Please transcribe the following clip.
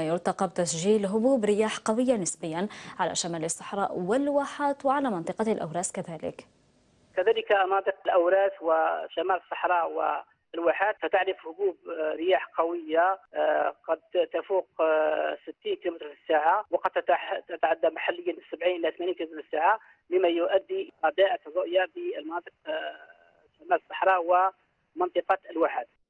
يرتقب تسجيل هبوب رياح قوية نسبيا على شمال الصحراء والواحات وعلى منطقة الأوراس كذلك مناطق الأوراس وشمال الصحراء والواحات ستعرف هبوب رياح قوية قد تفوق 60 كم في الساعة وقد تتعدى محليا 70 إلى 80 كم في الساعة، مما يؤدي إضاءة الرؤية بالمناطق شمال الصحراء ومنطقة الواحات.